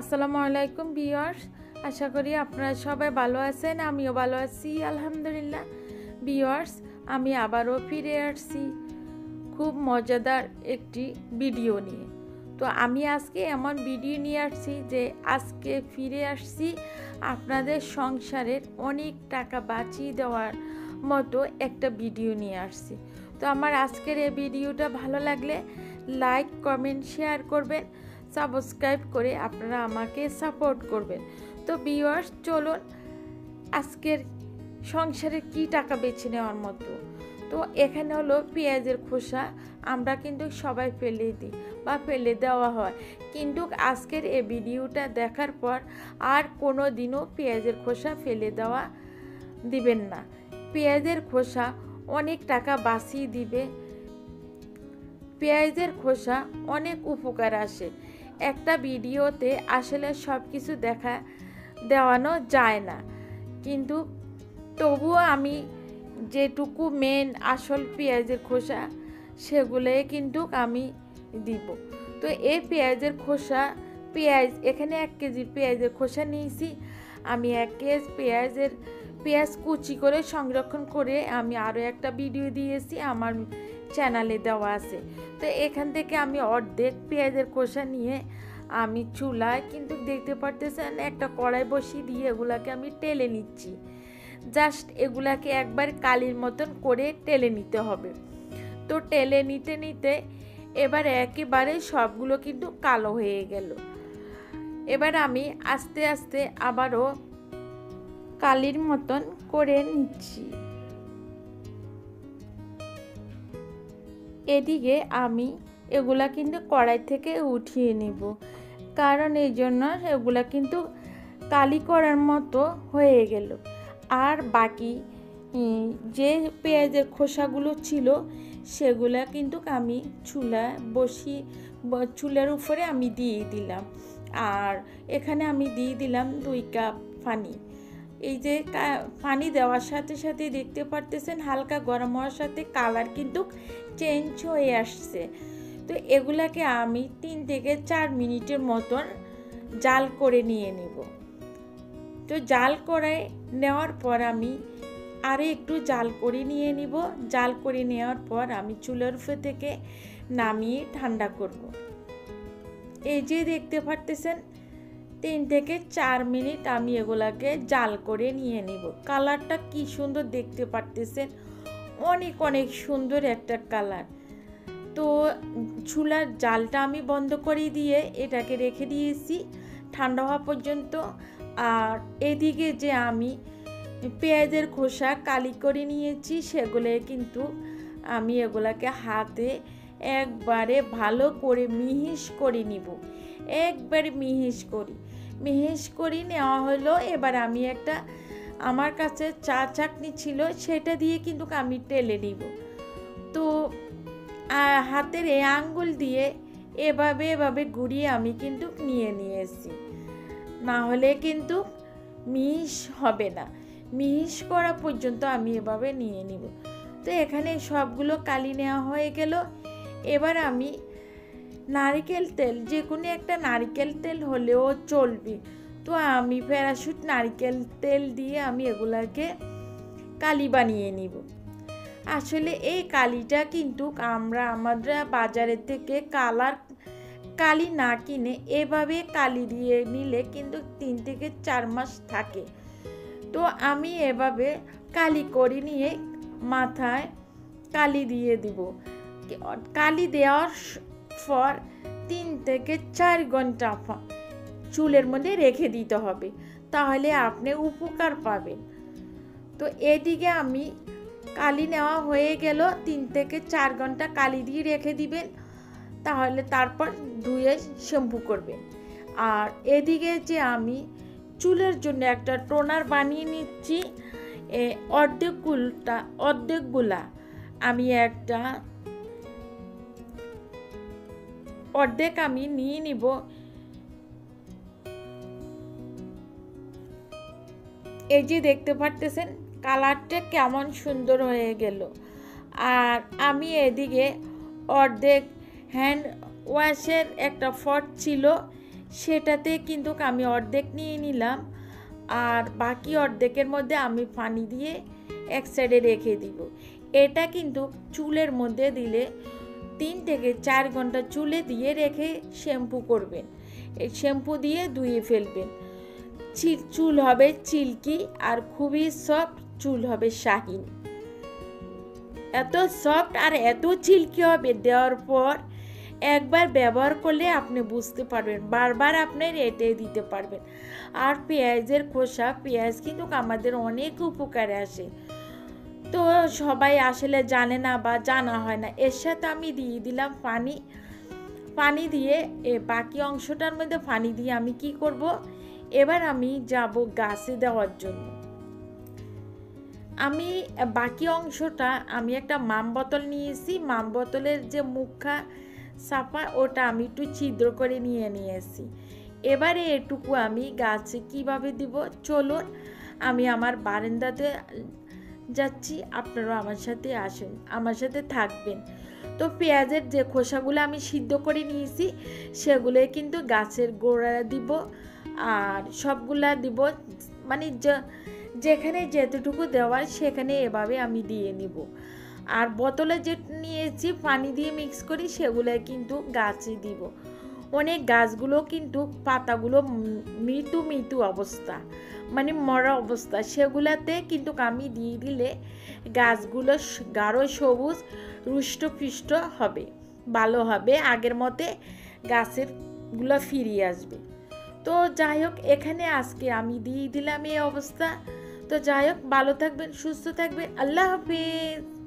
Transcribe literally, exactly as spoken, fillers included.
আসসালামু আলাইকুম ভিউয়ার্স, আশা করি আপনারা সবাই ভালো আছেন। আমিও ভালো আছি আলহামদুলিল্লাহ। ভিউয়ার্স, আমি আবারও ফিরে আসছি খুব মজাদার একটি ভিডিও নিয়ে। তো আমি আজকে এমন ভিডিও নিয়ে আসছি যে আজকে ফিরে আসছি আপনাদের সংসারের অনেক টাকা বাঁচিয়ে দেওয়ার মতো একটা ভিডিও নিয়ে আসছি। তো আমার আজকের এই ভিডিওটা ভালো লাগলে লাইক কমেন্ট শেয়ার করবেন, সাবস্ক্রাইব করে আপনারা আমাকে সাপোর্ট করবেন। তো ভিউয়ার্স, চলুন আজকের সংসারে কি টাকা বেছে নেওয়ার মতো। তো এখানে হলো পেঁয়াজের খোসা, আমরা কিন্তু সবাই ফেলে দিই বা ফেলে দেওয়া হয়, কিন্তু আজকের এই ভিডিওটা দেখার পর আর কোনো দিনও পেঁয়াজের খোসা ফেলে দেওয়া দিবেন না। পেঁয়াজের খোসা অনেক টাকা বাঁচিয়ে দিবে। পেঁয়াজের খোসা অনেক উপকার আসে। একটা ভিডিওতে আসলে সব কিছু দেখা দেওয়ানো যায় না, কিন্তু তবুও আমি যেটুকু মেন আসল পেঁয়াজের খোসা সেগুলোই কিন্তু আমি দিব। তো এই পেঁয়াজের খোসা, পেঁয়াজ এখানে এক কেজি পেঁয়াজের খোসা নিয়েছি। আমি এক কেজি পেঁয়াজের পেঁয়াজ কুচি করে সংরক্ষণ করে আমি আরও একটা ভিডিও দিয়েছি, আমার চ্যানেলে দেওয়া আছে। তো এখান থেকে আমি অর্ধেক পেঁয়াজের খোসা নিয়ে আমি চুলায়, কিন্তু দেখতে পারতেছেন একটা কড়াই বসিয়ে দিয়ে এগুলাকে আমি টেলে নিচ্ছি। জাস্ট এগুলাকে একবার কালির মতন করে টেলে নিতে হবে। তো টেলে নিতে নিতে এবার একেবারে সবগুলো কিন্তু কালো হয়ে গেল। এবার আমি আস্তে আস্তে আবারও কালির মতন করে নিচ্ছি। এদিকে আমি এগুলা কিন্তু কড়াই থেকে উঠিয়ে নেব, কারণ এই জন্য এগুলা কিন্তু কালি করার মতো হয়ে গেল। আর বাকি যে পেঁয়াজের খোসাগুলো ছিল সেগুলা কিন্তু আমি চুলা বসি চুলার উপরে আমি দিয়ে দিলাম। আর এখানে আমি দিয়ে দিলাম দুই কাপ পানি। এই যে পানি দেওয়ার সাথে সাথে দেখতে পারতেছেন হালকা গরম হওয়ার সাথে কালার কিন্তু চেঞ্জ হয়ে আসছে। তো এগুলাকে আমি তিন থেকে চার মিনিটের মতন জাল করে নিয়ে নেব। তো জাল করে নেওয়ার পর আমি আরে একটু জাল করে নিয়ে নিব। জাল করে নেওয়ার পর আমি চুলার উপর থেকে নামিয়ে ঠান্ডা করব। এই যে দেখতে পারতেছেন তিন থেকে চার মিনিট আমি এগুলাকে জাল করে নিয়ে নিব। কালারটা কি সুন্দর দেখতে পারতেছেন, অনেক অনেক সুন্দর একটা কালার। তো চুলার জালটা আমি বন্ধ করে দিয়ে এটাকে রেখে দিয়েছি ঠান্ডা হওয়া পর্যন্ত। আর এদিকে যে আমি পেঁয়াজের খোসা কালি করে নিয়েছি সেগুলো কিন্তু আমি এগুলাকে হাতে একবারে ভালো করে মিহিস করে নিব। একবারে মিহিস করি মিহিস করে নেওয়া হলো। এবার আমি একটা আমার কাছে চা চাটনি ছিল সেটা দিয়ে কিন্তু আমি টেলে নিব। তো হাতের এই আঙ্গুল দিয়ে এভাবে এভাবে ঘুরিয়ে আমি কিন্তু নিয়ে নিয়েছি, না হলে কিন্তু মিহিস হবে না। মিহিস করা পর্যন্ত আমি এভাবে নিয়ে নিব। তো এখানে সবগুলো কালি নেওয়া হয়ে গেল। এবার আমি নারকেল তেল, যে কোনো একটা নারকেল তেল হলেও চলবে। তো আমি প্যারাশুট নারকেল তেল দিয়ে আমি এগুলাকে কালি বানিয়ে নিব। আসলে এই কালিটা কিন্তু আমরা আমাদের বাজারের থেকে কালার কালি না কিনে এভাবে কালি দিয়ে নিলে কিন্তু তিন থেকে চার মাস থাকে। তো আমি এভাবে কালি করে নিয়ে মাথায় কালি দিয়ে দিব। কালি দেওয়ার পর তিন থেকে চার ঘন্টা চুলের মধ্যে রেখে দিতে হবে, তাহলে আপনি উপকার পাবেন। তো এদিকে আমি কালি নেওয়া হয়ে গেল, তিন থেকে চার ঘন্টা কালি দিয়ে রেখে দিবেন, তাহলে তারপর ধুয়ে শ্যাম্পু করবেন। আর এদিকে যে আমি চুলের জন্য একটা টোনার বানিয়ে নিচ্ছি। অর্ধেকগুলটা অর্ধেকগুলা আমি একটা অর্ধেক আমি নিয়ে নিব। এই যে দেখতে পারতেছেন কালারটা কেমন সুন্দর হয়ে গেল। আর আমি এদিকে অর্ধেক হ্যান্ড ওয়াশের একটা ফট ছিল সেটাতে কিন্তু আমি অর্ধেক নিয়ে নিলাম আর বাকি অর্ধেকের মধ্যে আমি পানি দিয়ে এক সাইডে রেখে দিব। এটা কিন্তু চুলের মধ্যে দিলে তিন থেকে চার ঘন্টা চুলে দিয়ে রেখে শ্যাম্পু করবেন, শ্যাম্পু দিয়ে ধুয়ে ফেলবেন। চুল হবে চিল্কি আর খুবই সফট, চুল হবে শাহিন। এত সফট আর এত চিল্কি হবে, দেওয়ার পর একবার ব্যবহার করলে আপনি বুঝতে পারবেন, বারবার আপনি রেটে দিতে পারবেন। আর পেঁয়াজের খোসা, পেঁয়াজ কিন্তু আমাদের অনেক উপকারে আসে, তো সবাই আসলে জানে না বা জানা হয় না। এর সাথে আমি দিয়ে দিলাম পানি, পানি দিয়ে এ বাকি অংশটার মধ্যে পানি দিয়ে আমি কি করব, এবার আমি যাব গাছে দেওয়ার জন্য। আমি বাকি অংশটা আমি একটা মাম বোতল নিয়েছি, মাম বোতলের যে মুখা সাপা ওটা আমি একটু ছিদ্র করে নিয়ে নিয়েছি। এবারে এটুকু আমি গাছে কিভাবে দিব, চলুন আমি আমার বারান্দাতে যাচ্ছি, আপনারাও আমার সাথে আসেন, আমার সাথে থাকবেন। তো পেঁয়াজের যে খোসাগুলো আমি সিদ্ধ করে নিয়েছি সেগুলো কিন্তু গাছের গোড়া দিব, আর সবগুলা দিব, মানে যেখানে যেতটুকু দেওয়ার সেখানে এভাবে আমি দিয়ে নিব। আর বোতলে যে নিয়েছি পানি দিয়ে মিক্স করি সেগুলো কিন্তু গাছে দিব। অনেক গাছগুলো কিন্তু পাতাগুলো মৃত্যু মৃত্যু অবস্থা, মানে মরা অবস্থা, সেগুলাতে কিন্তু আমি দিয়ে দিলে গাছগুলো গাঢ় সবুজ রুষ্টপুষ্ট হবে, ভালো হবে, আগের মতে গাছেরগুলো ফিরিয়ে আসবে। তো যাই হোক, এখানে আজকে আমি দিয়ে দিলাম এই অবস্থা। তো যাই হোক, ভালো থাকবেন, সুস্থ থাকবেন, আল্লাহ হাফিজ।